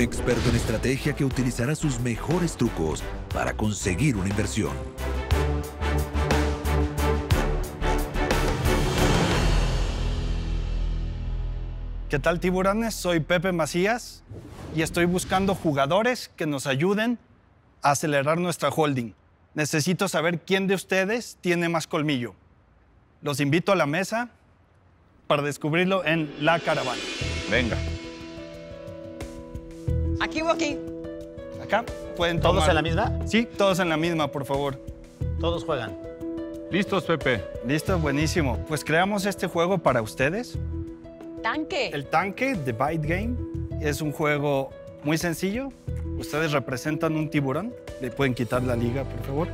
un experto en estrategia que utilizará sus mejores trucos para conseguir una inversión. ¿Qué tal, tiburones? Soy Pepe Macías y estoy buscando jugadores que nos ayuden a acelerar nuestra holding. Necesito saber quién de ustedes tiene más colmillo. Los invito a la mesa para descubrirlo en La Caravana. Venga. Aquí o aquí. Acá pueden tomar. ¿Todos en la misma? Sí, todos en la misma, por favor. Todos juegan. ¿Listos, Pepe? Listo, buenísimo. Pues creamos este juego para ustedes. Tanque. El tanque, The Bite Game, es un juego muy sencillo. Ustedes representan un tiburón. Le pueden quitar la liga, por favor.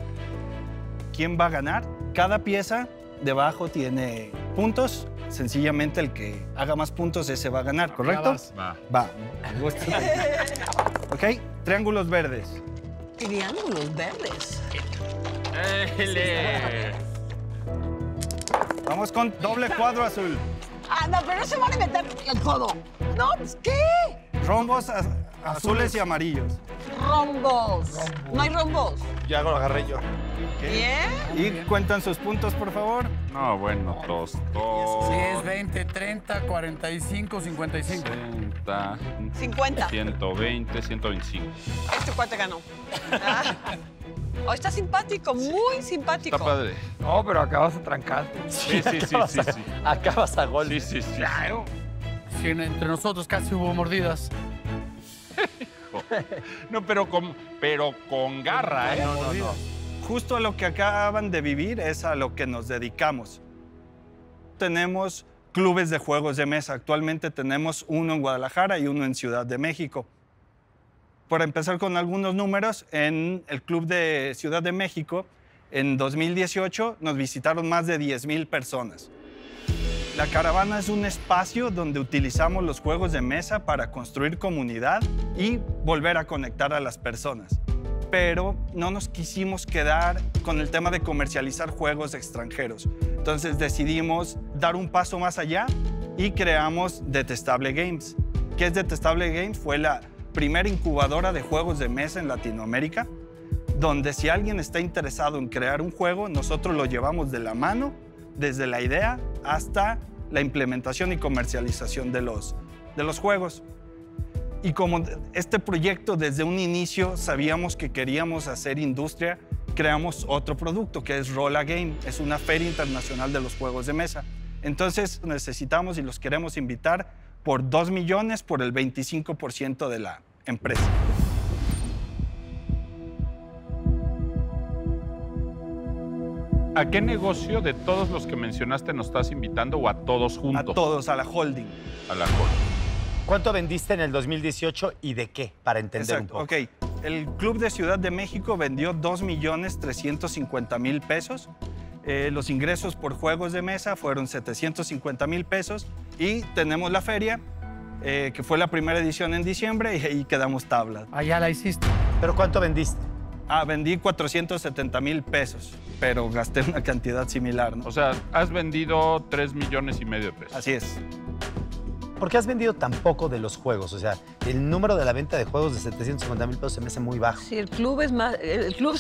¿Quién va a ganar? Cada pieza debajo tiene puntos. Sencillamente el que haga más puntos, ese va a ganar, ¿correcto? Va. Ok, triángulos verdes. ¿Triángulos verdes? Vamos con doble cuadro azul. Ah, no, pero no se van a meter el codo. No, ¿qué? Rombos azules y amarillos. Rombos. No hay rombos. Ya lo agarré yo. Bien. Y cuentan sus puntos, por favor. No, bueno, todos. 10, 20, 30, 45, 55. 60, 50. 120, 125. Este cuate ganó. Oh, está simpático, muy simpático. Está padre. No, pero acabas a trancar. Sí. Acabas a gol. Sí. Claro. Sí, entre nosotros casi hubo mordidas. Hijo. No, pero con garra, ¿eh? No. Justo a lo que acaban de vivir es a lo que nos dedicamos. Tenemos clubes de juegos de mesa. Actualmente tenemos uno en Guadalajara y uno en Ciudad de México. Por empezar con algunos números, en el Club de Ciudad de México, en 2018 nos visitaron más de 10,000 personas. La Caravana es un espacio donde utilizamos los juegos de mesa para construir comunidad y volver a conectar a las personas. Pero no nos quisimos quedar con el tema de comercializar juegos extranjeros. Entonces decidimos dar un paso más allá y creamos Detestable Games. ¿Qué es Detestable Games? Fue la primera incubadora de juegos de mesa en Latinoamérica, donde si alguien está interesado en crear un juego, nosotros lo llevamos de la mano, desde la idea hasta la implementación y comercialización de los juegos. Y como este proyecto desde un inicio sabíamos que queríamos hacer industria, creamos otro producto que es Rolagame, es una feria internacional de los juegos de mesa. Entonces necesitamos y los queremos invitar por 2 millones por el 25% de la empresa. ¿A qué negocio de todos los que mencionaste nos estás invitando o a todos juntos? A todos, a la holding. A la holding. ¿Cuánto vendiste en el 2018 y de qué? Para entender un poco. Exacto, ok. El Club de Ciudad de México vendió 2,350,000 pesos. Los ingresos por juegos de mesa fueron 750,000 pesos y tenemos la feria, que fue la primera edición en diciembre y ahí quedamos tablas. Ah, ya la hiciste. ¿Pero cuánto vendiste? Ah, vendí 470,000 pesos, pero gasté una cantidad similar, ¿no? O sea, has vendido 3,5 millones de pesos. Así es. ¿Por qué has vendido tan poco de los juegos? O sea, el número de la venta de juegos de 750,000 pesos se me hace muy bajo. Sí, el club es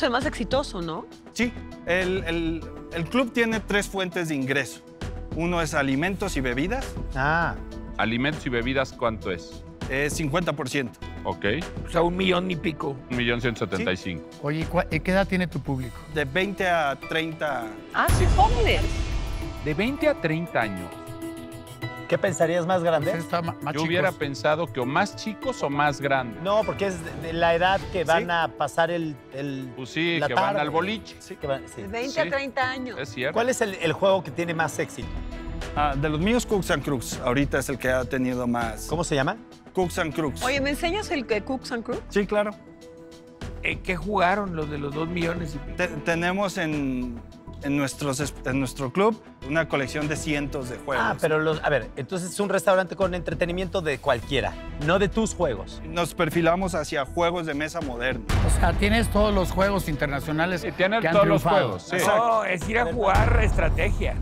el más exitoso, ¿no? Sí, el club tiene 3 fuentes de ingreso. Uno es alimentos y bebidas. Ah. ¿Alimentos y bebidas cuánto es? 50%. Ok. O sea, 1,000,000 y pico. 1,175,000. Sí. Oye, ¿qué edad tiene tu público? De 20 a 30. Ah, sí, jóvenes. De 20 a 30 años. ¿Qué pensarías más grande? Yo hubiera pensado que o más chicos o más grandes. No, porque es de la edad que van a pasar la tarde. Van al boliche. Sí. De 20 a 30 años. Es cierto. ¿Cuál es el juego que tiene más éxito? Ah, de los míos, Cooks and Crux. Ahorita es el que ha tenido más. ¿Cómo se llama? Cooks and Crux. Oye, ¿me enseñas el de Cooks and Crux? Sí, claro. ¿En qué jugaron los de los 2 millones? Tenemos en nuestro club una colección de cientos de juegos. Ah, pero a ver, entonces es un restaurante con entretenimiento de cualquiera, no de tus juegos. Nos perfilamos hacia juegos de mesa modernos. O sea, tienes todos los juegos internacionales. Sí, tienes que todos los juegos. Sí. No, es ir a jugar estrategia.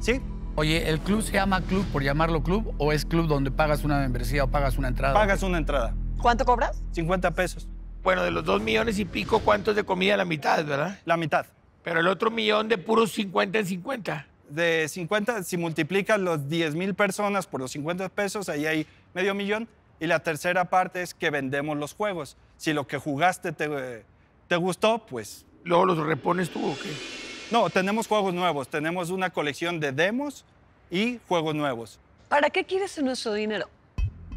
Sí. Oye, ¿el club se llama club por llamarlo club o es club donde pagas una membresía o pagas una entrada? Pagas una entrada. ¿Cuánto cobras? 50 pesos. Bueno, de los 2 millones y pico, ¿cuánto es de comida? La mitad, ¿verdad? La mitad. Pero el otro millón de puros 50 en 50. De 50, si multiplicas los 10,000 personas por los 50 pesos, ahí hay medio millón. Y la tercera parte es que vendemos los juegos. Si lo que jugaste te gustó, pues... ¿Luego los repones tú o qué? No, tenemos juegos nuevos. Tenemos una colección de demos y juegos nuevos. ¿Para qué quieres nuestro dinero?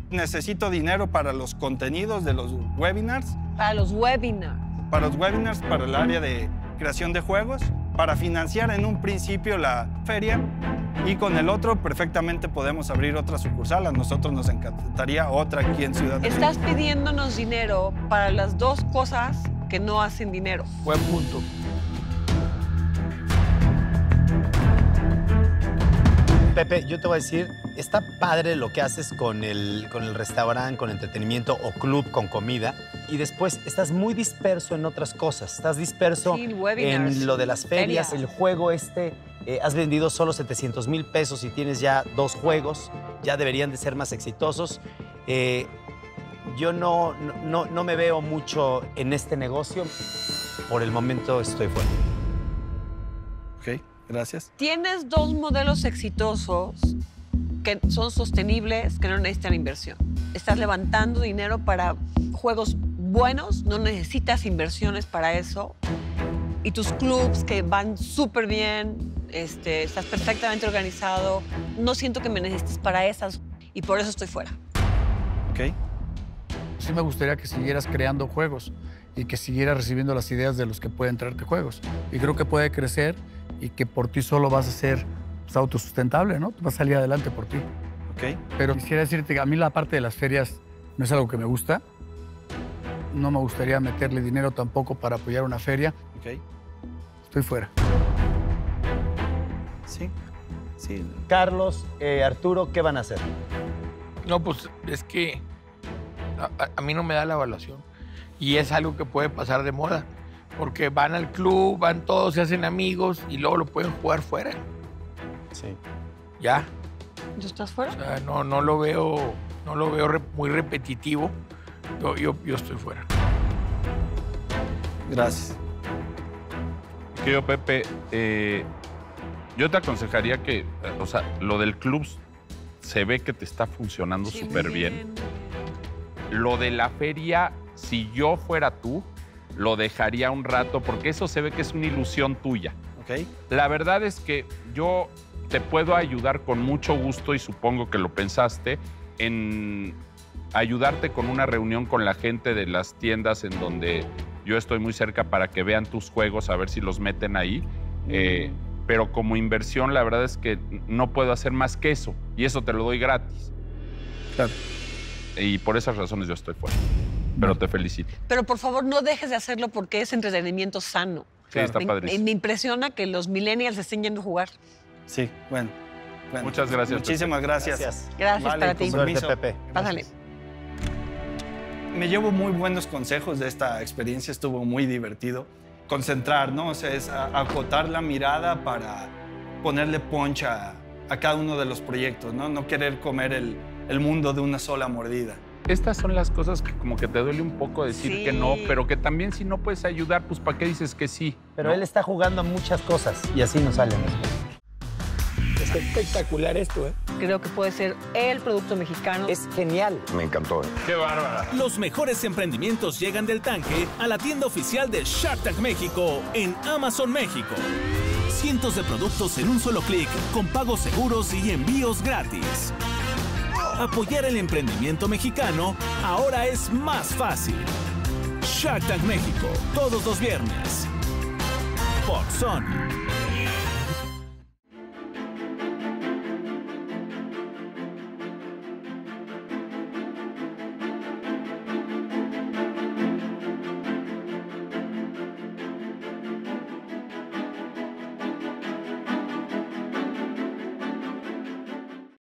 Necesito dinero para los contenidos de los webinars. ¿Para los webinars? Para los webinars, para el área de creación de juegos, para financiar en un principio la feria, y con el otro perfectamente podemos abrir otra sucursal. A nosotros nos encantaría otra aquí en Ciudad de México. Estás pidiéndonos dinero para las dos cosas que no hacen dinero. Buen punto. Pepe, yo te voy a decir, está padre lo que haces con el restaurante, con entretenimiento o club, con comida, y después estás muy disperso en otras cosas. Estás disperso en lo de las ferias, el juego este. Has vendido solo 700,000 pesos y tienes ya 2 juegos. Ya deberían de ser más exitosos. Yo no me veo mucho en este negocio. Por el momento estoy fuera. Ok, gracias. Tienes 2 modelos exitosos que son sostenibles, que no necesitan inversión. Estás levantando dinero para juegos buenos, no necesitas inversiones para eso. Y tus clubs que van súper bien, estás perfectamente organizado. No siento que me necesites para esas y por eso estoy fuera. Ok. Sí me gustaría que siguieras creando juegos y que siguieras recibiendo las ideas de los que pueden traerte juegos. Y creo que puede crecer y que por ti solo vas a ser autosustentable, ¿no? Vas a salir adelante por ti. Ok. Pero quisiera decirte que a mí la parte de las ferias no es algo que me gusta. No me gustaría meterle dinero tampoco para apoyar una feria. Ok. Estoy fuera. Sí, sí. Carlos, Arturo, ¿qué van a hacer? No, pues es que a mí no me da la evaluación y es algo que puede pasar de moda porque van al club, van todos, se hacen amigos y luego lo pueden jugar fuera. Sí. ¿Ya? ¿Tú estás fuera? O sea, no lo veo muy repetitivo. Yo estoy fuera. Gracias. Querido Pepe, yo te aconsejaría que, o sea, lo del club se ve que te está funcionando súper bien. Lo de la feria, si yo fuera tú, lo dejaría un rato, porque eso se ve que es una ilusión tuya. Okay. La verdad es que yo te puedo ayudar con mucho gusto, y supongo que lo pensaste, en ayudarte con una reunión con la gente de las tiendas en donde yo estoy muy cerca para que vean tus juegos, a ver si los meten ahí. Pero como inversión, la verdad es que no puedo hacer más que eso. Y eso te lo doy gratis. Claro. Y por esas razones yo estoy fuera. Pero te felicito. Pero por favor, no dejes de hacerlo porque es entretenimiento sano. Sí, claro. Está padrísimo. Me impresiona que los millennials estén yendo a jugar. Sí, bueno. Muchas gracias. Muchísimas Pepe. Gracias. Gracias vale, para ti. Suerte, Pepe. Pásale. Me llevo muy buenos consejos de esta experiencia. Estuvo muy divertido. Concentrar, ¿no? O sea, es acotar la mirada para ponerle punch a cada uno de los proyectos, ¿no? No querer comer el mundo de una sola mordida. Estas son las cosas que como que te duele un poco decir sí. Que no, pero que también si no puedes ayudar, pues ¿para qué dices que sí? Pero ¿no? Él está jugando a muchas cosas y así nos salen las cosas. Está espectacular esto, ¿eh? Creo que puede ser el producto mexicano. Es genial. Me encantó, ¿eh? ¡Qué bárbara! Los mejores emprendimientos llegan del tanque a la tienda oficial de Shark Tank México en Amazon México. Cientos de productos en un solo clic, con pagos seguros y envíos gratis. Apoyar el emprendimiento mexicano ahora es más fácil. Shark Tank México, todos los viernes. Por Sony.